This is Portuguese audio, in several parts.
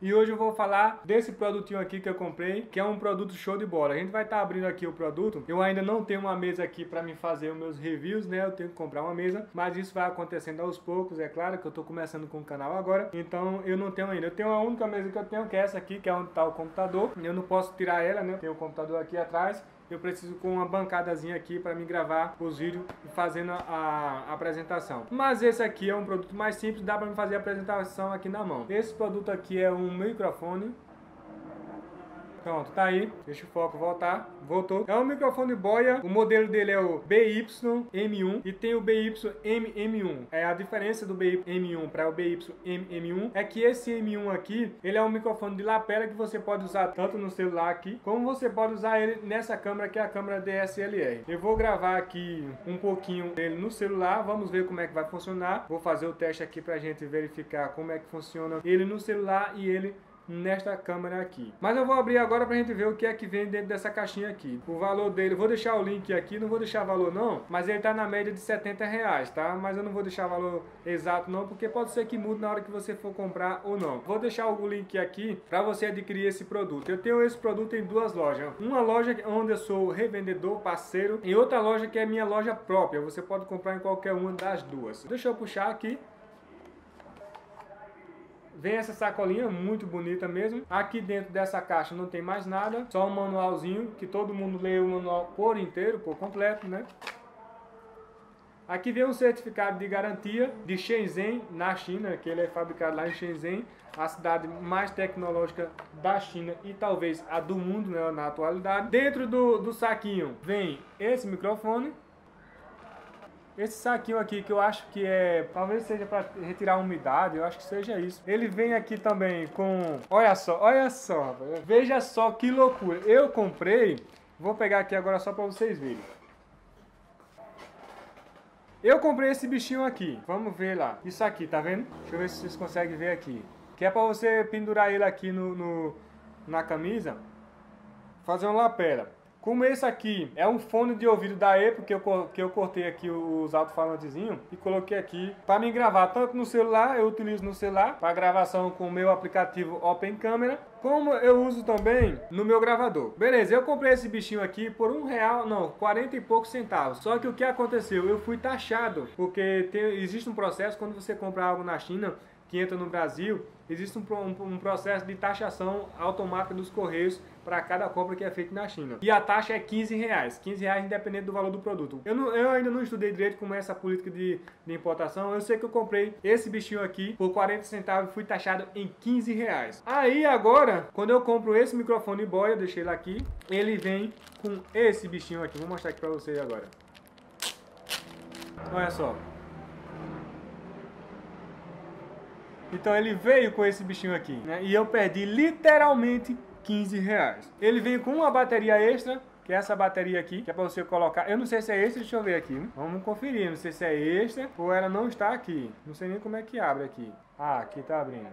E hoje eu vou falar desse produtinho aqui que eu comprei, que é um produto show de bola. A gente vai estar abrindo aqui o produto. Eu ainda não tenho uma mesa aqui para me fazer os meus reviews, né? Eu tenho que comprar uma mesa, mas isso vai acontecendo aos poucos. É claro que eu tô começando com o canal agora, então eu não tenho ainda. Eu tenho a única mesa que eu tenho, que é essa aqui, que é onde tá o computador. Eu não posso tirar ela, né? Tem o computador aqui atrás. Eu preciso com uma bancadazinha aqui para me gravar os vídeos fazendo a apresentação. Mas esse aqui é um produto mais simples, dá para me fazer a apresentação aqui na mão. Esse produto aqui é um microfone. Pronto, tá aí. Deixa o foco voltar. Voltou. É um microfone BOYA. O modelo dele é o BY-M1 e tem o BY-MM1. É a diferença do BY-M1 para o BY-MM1 é que esse M1 aqui, ele é um microfone de lapela que você pode usar tanto no celular aqui, como você pode usar ele nessa câmera, que é a câmera DSLR. Eu vou gravar aqui um pouquinho dele no celular. Vamos ver como é que vai funcionar. Vou fazer o teste aqui pra gente verificar como é que funciona ele no celular e ele nesta câmera aqui. Mas eu vou abrir agora pra gente ver o que é que vem dentro dessa caixinha aqui. O valor dele, vou deixar o link aqui, não vou deixar valor não, mas ele tá na média de R$70, tá? Mas eu não vou deixar valor exato não, porque pode ser que mude na hora que você for comprar ou não. Vou deixar o link aqui pra você adquirir esse produto. Eu tenho esse produto em duas lojas. Uma loja onde eu sou revendedor, parceiro, e outra loja que é minha loja própria. Você pode comprar em qualquer uma das duas. Deixa eu puxar aqui. Vem essa sacolinha, muito bonita mesmo. Aqui dentro dessa caixa não tem mais nada, só um manualzinho, que todo mundo lê o manual por inteiro, por completo, né? Aqui vem um certificado de garantia de Shenzhen, na China, que ele é fabricado lá em Shenzhen, a cidade mais tecnológica da China e talvez a do mundo, né, na atualidade. Dentro do saquinho vem esse microfone. Esse saquinho aqui, que eu acho que é... talvez seja para retirar a umidade, eu acho que seja isso. Ele vem aqui também com... olha só, rapaz. Veja só que loucura. Eu comprei... vou pegar aqui agora só para vocês verem. Eu comprei esse bichinho aqui. Vamos ver lá. Isso aqui, tá vendo? Deixa eu ver se vocês conseguem ver aqui. Que é para você pendurar ele aqui na camisa. Fazer uma lapela. Como esse aqui é um fone de ouvido da Apple, que eu cortei aqui os alto-falantezinhos e coloquei aqui para me gravar tanto no celular, eu utilizo no celular para gravação com o meu aplicativo Open Camera, como eu uso também no meu gravador. Beleza, eu comprei esse bichinho aqui por R$40 e poucos centavos. Só que o que aconteceu? Eu fui taxado, porque existe um processo quando você compra algo na China que entra no Brasil. Existe um processo de taxação automática dos correios para cada compra que é feita na China. E a taxa é R$15. R$15 independente do valor do produto. Eu ainda não estudei direito como é essa política de importação. Eu sei que eu comprei esse bichinho aqui por R$40 e fui taxado em R$15. Aí agora, quando eu compro esse microfone BOYA, eu deixei ele aqui, ele vem com esse bichinho aqui. Vou mostrar aqui para vocês agora. Olha só. Então ele veio com esse bichinho aqui, né? E eu perdi literalmente R$15. Ele veio com uma bateria extra, que é essa bateria aqui, que é pra você colocar. Eu não sei se é extra, deixa eu ver aqui, né? Vamos conferir, não sei se é extra ou ela não está aqui. Não sei nem como é que abre aqui. Ah, aqui tá abrindo.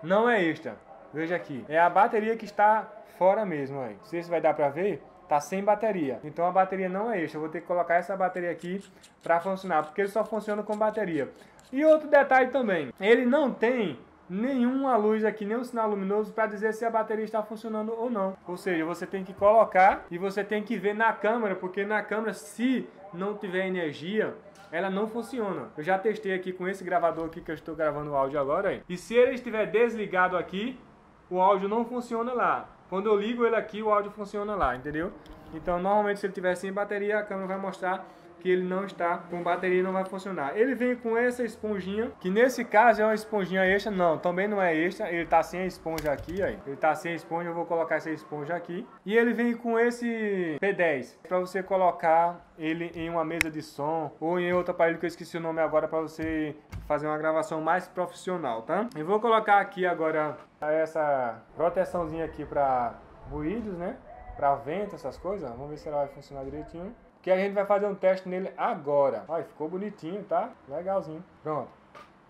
Não é extra, veja aqui. É a bateria que está fora mesmo aí. Não sei se vai dar pra ver. Tá sem bateria, então a bateria não é extra. Eu vou ter que colocar essa bateria aqui pra funcionar, porque ele só funciona com bateria. E outro detalhe também, ele não tem nenhuma luz aqui, nenhum sinal luminoso para dizer se a bateria está funcionando ou não. Ou seja, você tem que colocar e você tem que ver na câmera, porque na câmera, se não tiver energia, ela não funciona. Eu já testei aqui com esse gravador aqui que eu estou gravando o áudio agora, hein? E se ele estiver desligado aqui, o áudio não funciona lá. Quando eu ligo ele aqui, o áudio funciona lá, entendeu? Então, normalmente, se ele estiver sem bateria, a câmera vai mostrar que ele não está com bateria e não vai funcionar. Ele vem com essa esponjinha, que nesse caso é uma esponjinha extra. Não, também não é extra, ele tá sem a esponja aqui, aí. Ele tá sem a esponja, eu vou colocar essa esponja aqui. E ele vem com esse P10, para você colocar ele em uma mesa de som ou em outro aparelho que eu esqueci o nome agora, para você fazer uma gravação mais profissional, tá? Eu vou colocar aqui agora essa proteçãozinha aqui para ruídos, né? Para vento, essas coisas. Vamos ver se ela vai funcionar direitinho. Que a gente vai fazer um teste nele agora. Olha, ficou bonitinho, tá? Legalzinho. Pronto.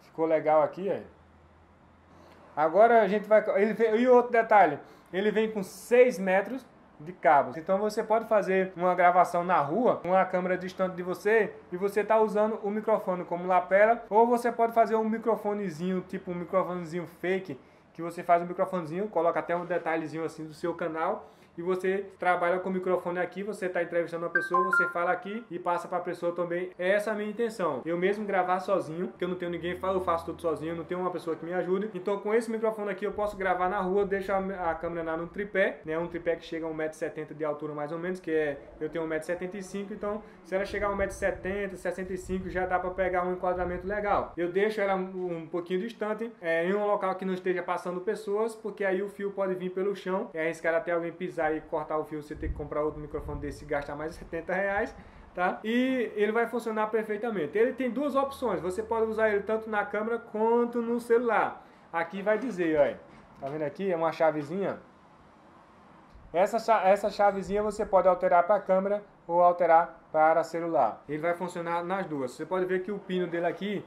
Ficou legal aqui, aí. Agora a gente vai... E outro detalhe. Ele vem com 6 metros de cabos. Então você pode fazer uma gravação na rua com a câmera distante de você e você tá usando o microfone como lapela, ou você pode fazer um microfonezinho, tipo um microfonezinho fake, que você faz um microfonezinho, coloca até um detalhezinho assim do seu canal e você trabalha com o microfone aqui, você está entrevistando uma pessoa, você fala aqui e passa para a pessoa também. Essa é a minha intenção. Eu mesmo gravar sozinho, porque eu não tenho ninguém, eu faço tudo sozinho, não tenho uma pessoa que me ajude. Então com esse microfone aqui eu posso gravar na rua, deixo a câmera lá no tripé, né? Um tripé que chega a 1,70 m de altura mais ou menos, que é, eu tenho 1,75 m, então se ela chegar a 1,70 m, 65 já dá para pegar um enquadramento legal. Eu deixo ela um pouquinho distante, em um local que não esteja passando pessoas, porque aí o fio pode vir pelo chão, é arriscar até alguém pisar e cortar o fio, você tem que comprar outro microfone desse e gastar mais de R$70, tá? E ele vai funcionar perfeitamente. Ele tem duas opções, você pode usar ele tanto na câmera quanto no celular. Aqui vai dizer, olha, tá vendo aqui? É uma chavezinha. Essa chavezinha você pode alterar para a câmera ou alterar para celular. Ele vai funcionar nas duas. Você pode ver que o pino dele aqui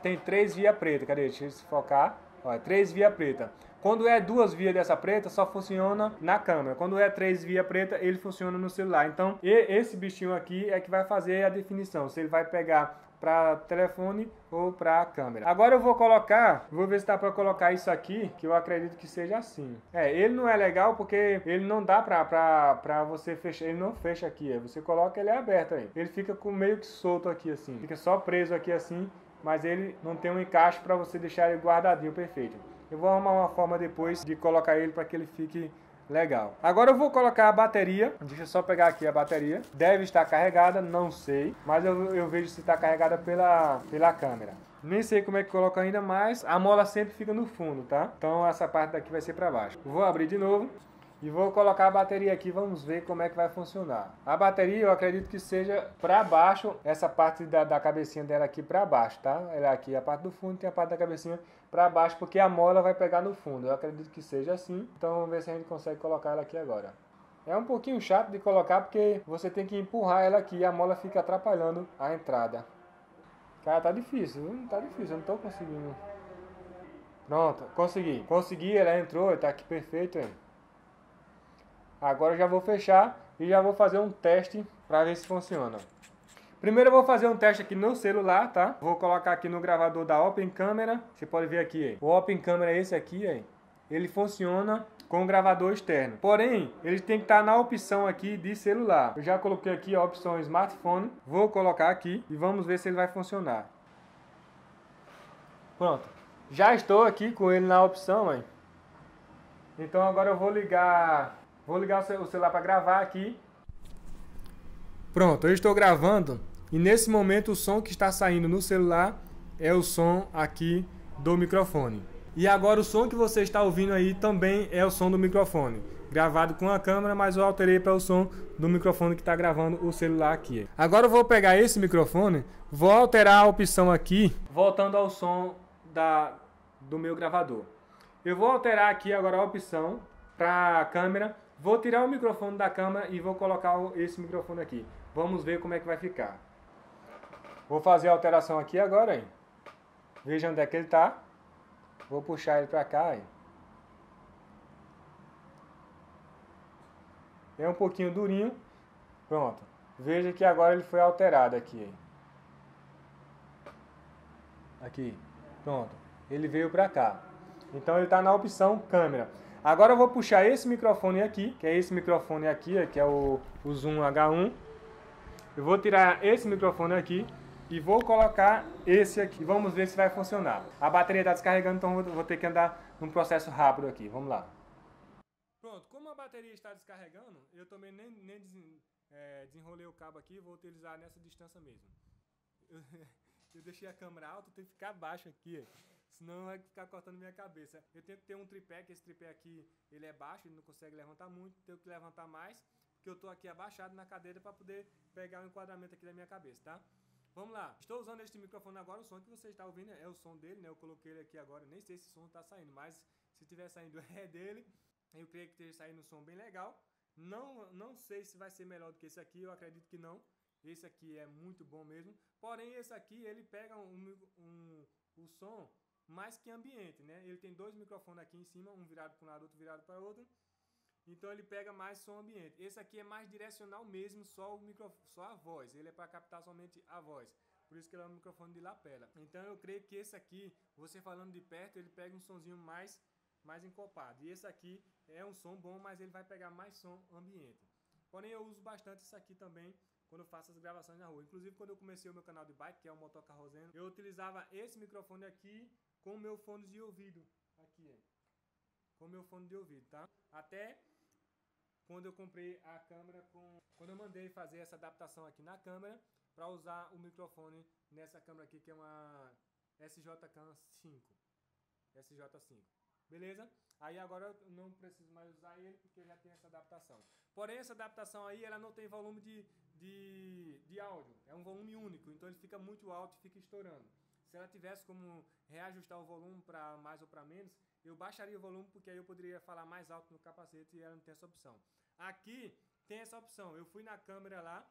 tem 3 vias preta. Cadê? Deixa eu focar. Olha, 3 vias preta. Quando é 2 vias dessa preta, só funciona na câmera. Quando é 3 vias preta, ele funciona no celular. Então, esse bichinho aqui é que vai fazer a definição, se ele vai pegar para telefone ou para câmera. Agora eu vou colocar, vou ver se dá para colocar isso aqui, que eu acredito que seja assim. É, ele não é legal porque ele não dá para você fechar, ele não fecha aqui, você coloca ele aberto aí. Ele fica com meio que solto aqui assim, fica só preso aqui assim, mas ele não tem um encaixe para você deixar ele guardadinho perfeito. Eu vou arrumar uma forma depois de colocar ele para que ele fique legal. Agora eu vou colocar a bateria. Deixa eu só pegar aqui a bateria. Deve estar carregada, não sei. Mas eu vejo se está carregada pela câmera. Nem sei como é que coloca ainda, mas a mola sempre fica no fundo, tá? Então essa parte daqui vai ser para baixo. Vou abrir de novo. E vou colocar a bateria aqui, vamos ver como é que vai funcionar. A bateria eu acredito que seja para baixo, essa parte da cabecinha dela aqui para baixo, tá? Ela aqui é a parte do fundo, tem a parte da cabecinha para baixo, porque a mola vai pegar no fundo. Eu acredito que seja assim, então vamos ver se a gente consegue colocar ela aqui agora. É um pouquinho chato de colocar, porque você tem que empurrar ela aqui e a mola fica atrapalhando a entrada. Cara, tá difícil, viu? Tá difícil, eu não tô conseguindo. Pronto, consegui. Consegui, ela entrou, tá aqui perfeito, hein? Agora eu já vou fechar e já vou fazer um teste para ver se funciona. Primeiro eu vou fazer um teste aqui no celular, tá? Vou colocar aqui no gravador da Open Camera. Você pode ver aqui, o Open Camera é esse aqui, aí. Ele funciona com o gravador externo. Porém, ele tem que estar na opção aqui de celular. Eu já coloquei aqui a opção smartphone. Vou colocar aqui e vamos ver se ele vai funcionar. Pronto. Já estou aqui com ele na opção, aí. Então agora eu vou ligar... Vou ligar o celular para gravar aqui. Pronto, eu estou gravando e nesse momento o som que está saindo no celular é o som aqui do microfone. E agora o som que você está ouvindo aí também é o som do microfone. Gravado com a câmera, mas eu alterei para o som do microfone que está gravando o celular aqui. Agora eu vou pegar esse microfone, vou alterar a opção aqui, voltando ao som do meu gravador. Eu vou alterar aqui agora a opção para a câmera. Vou tirar o microfone da câmera e vou colocar esse microfone aqui. Vamos ver como é que vai ficar. Vou fazer a alteração aqui agora, hein? Veja onde é que ele tá. Vou puxar ele pra cá, hein? É um pouquinho durinho. Pronto. Veja que agora ele foi alterado aqui, hein? Aqui. Pronto. Ele veio pra cá. Então ele tá na opção câmera. Agora eu vou puxar esse microfone aqui, que é esse microfone aqui, que é o Zoom H1. Eu vou tirar esse microfone aqui e vou colocar esse aqui. Vamos ver se vai funcionar. A bateria está descarregando, então eu vou ter que andar num processo rápido aqui. Vamos lá. Pronto, como a bateria está descarregando, eu também nem desenrolei o cabo aqui, vou utilizar nessa distância mesmo. Eu deixei a câmera alta, tem que ficar baixo aqui. Senão vai ficar cortando minha cabeça. Eu tenho que ter um tripé, que esse tripé aqui ele é baixo, ele não consegue levantar muito. Tenho que levantar mais, porque eu tô aqui abaixado na cadeira para poder pegar o enquadramento aqui da minha cabeça, tá? Vamos lá. Estou usando este microfone agora. O som que você está ouvindo é o som dele, né? Eu coloquei ele aqui agora. Nem sei se o som tá saindo, mas se tiver saindo é dele. Eu creio que esteja saindo um som bem legal. Não sei se vai ser melhor do que esse aqui. Eu acredito que não. Esse aqui é muito bom mesmo. Porém, esse aqui ele pega o som... mais que ambiente, né? Ele tem 2 microfones aqui em cima, um virado para um lado, outro virado para outro. Então ele pega mais som ambiente. Esse aqui é mais direcional mesmo, só o microfone, só a voz. Ele é para captar somente a voz. Por isso que ele é um microfone de lapela. Então eu creio que esse aqui, você falando de perto, ele pega um sonzinho mais encopado. E esse aqui é um som bom, mas ele vai pegar mais som ambiente. Porém eu uso bastante isso aqui também quando eu faço as gravações na rua. Inclusive quando eu comecei o meu canal de bike, que é o Motocarroseno, eu utilizava esse microfone aqui com o meu fone de ouvido. Aqui, com o meu fone de ouvido, tá? Até quando eu comprei a câmera com... Quando eu mandei fazer essa adaptação aqui na câmera para usar o microfone nessa câmera aqui, que é uma SJCAM 5. Beleza? Aí agora eu não preciso mais usar ele porque já tem essa adaptação. Porém, essa adaptação aí, ela não tem volume de áudio. É um volume único, então ele fica muito alto e fica estourando. Se ela tivesse como reajustar o volume para mais ou para menos, eu baixaria o volume porque aí eu poderia falar mais alto no capacete e ela não tem essa opção. Aqui tem essa opção. Eu fui na câmera lá.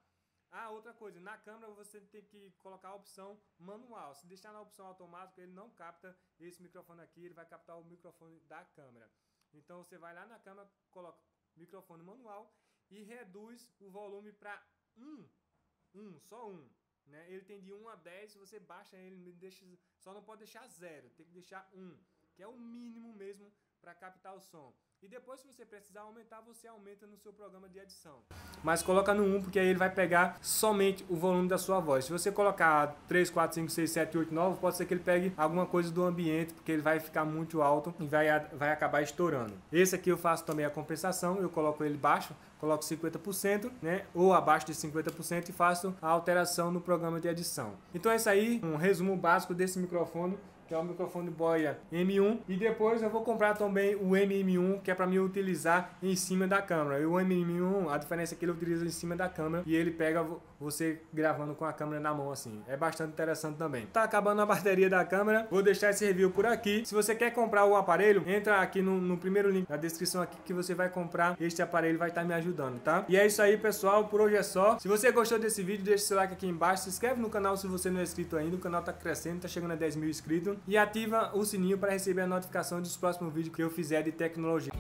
Ah, outra coisa, na câmera você tem que colocar a opção manual. Se deixar na opção automática, ele não capta esse microfone aqui, ele vai captar o microfone da câmera. Então você vai lá na câmera, coloca microfone manual e reduz o volume para 1. Só 1. Né? Ele tem de 1 a 10, você baixa ele, deixa, só não pode deixar 0, tem que deixar 1, que é o mínimo mesmo para captar o som. E depois, se você precisar aumentar, você aumenta no seu programa de edição. Mas coloca no 1, porque aí ele vai pegar somente o volume da sua voz. Se você colocar 3, 4, 5, 6, 7, 8, 9, pode ser que ele pegue alguma coisa do ambiente, porque ele vai ficar muito alto e vai acabar estourando. Esse aqui eu faço também a compensação, eu coloco ele baixo, coloco 50%, né? Ou abaixo de 50% e faço a alteração no programa de edição. Então é isso aí, um resumo básico desse microfone, que é o microfone BOYA M1. E depois eu vou comprar também o MM1, que é para mim utilizar em cima da câmera. E o MM1, a diferença é que ele utiliza em cima da câmera e ele pega você gravando com a câmera na mão assim. É bastante interessante também. Tá acabando a bateria da câmera, vou deixar esse review por aqui. Se você quer comprar o aparelho, entra aqui no primeiro link da descrição aqui que você vai comprar. Este aparelho vai estar me ajudando, tá? E é isso aí, pessoal. Por hoje é só. Se você gostou desse vídeo, deixa seu like aqui embaixo. Se inscreve no canal se você não é inscrito ainda. O canal tá crescendo, tá chegando a 10 mil inscritos. E ativa o sininho para receber a notificação dos próximos vídeos que eu fizer de tecnologia.